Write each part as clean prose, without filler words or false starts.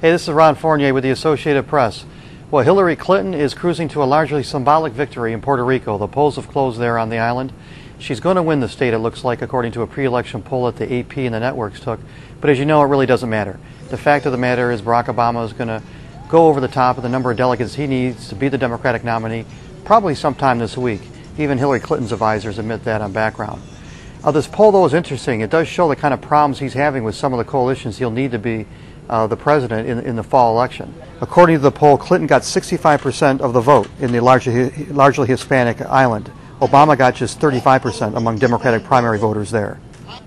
Hey, this is Ron Fournier with the Associated Press. Well, Hillary Clinton is cruising to a largely symbolic victory in Puerto Rico. The polls have closed there on the island. She's going to win the state, it looks like, according to a pre-election poll that the AP and the networks took. But as you know, it really doesn't matter. The fact of the matter is Barack Obama is going to go over the top of the number of delegates he needs to be the Democratic nominee probably sometime this week. Even Hillary Clinton's advisors admit that on background. This poll, though, is interesting. It does show the kind of problems he's having with some of the coalitions he'll need to be the president in the fall election. According to the poll, Clinton got 65% of the vote in the largely Hispanic island. Obama got just 35% among Democratic primary voters there.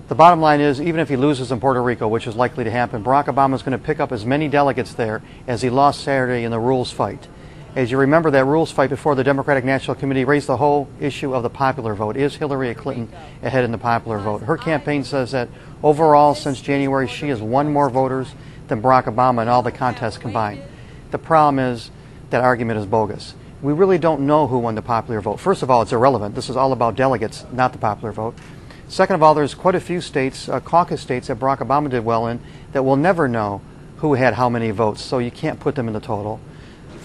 The bottom line is, even if he loses in Puerto Rico, which is likely to happen, Barack Obama is going to pick up as many delegates there as he lost Saturday in the rules fight. As you remember, that rules fight before the Democratic National Committee raised the whole issue of the popular vote. Is Hillary Clinton ahead in the popular vote? Her campaign says that overall, since January, she has won more voters than Barack Obama in all the contests combined. The problem is that argument is bogus. We really don't know who won the popular vote. First of all, it's irrelevant. This is all about delegates, not the popular vote. Second of all, there's quite a few states, caucus states that Barack Obama did well in, that we'll never know who had how many votes, so you can't put them in the total.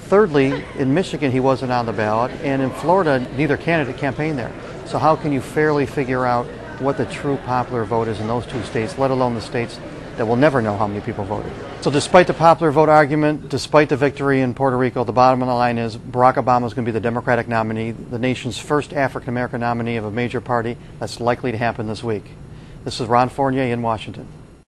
Thirdly, in Michigan, he wasn't on the ballot, and in Florida, neither candidate campaigned there. So how can you fairly figure out what the true popular vote is in those two states, let alone the states that will never know how many people voted? So despite the popular vote argument, despite the victory in Puerto Rico, the bottom line is Barack Obama is going to be the Democratic nominee, the nation's first African-American nominee of a major party. That's likely to happen this week. This is Ron Fournier in Washington.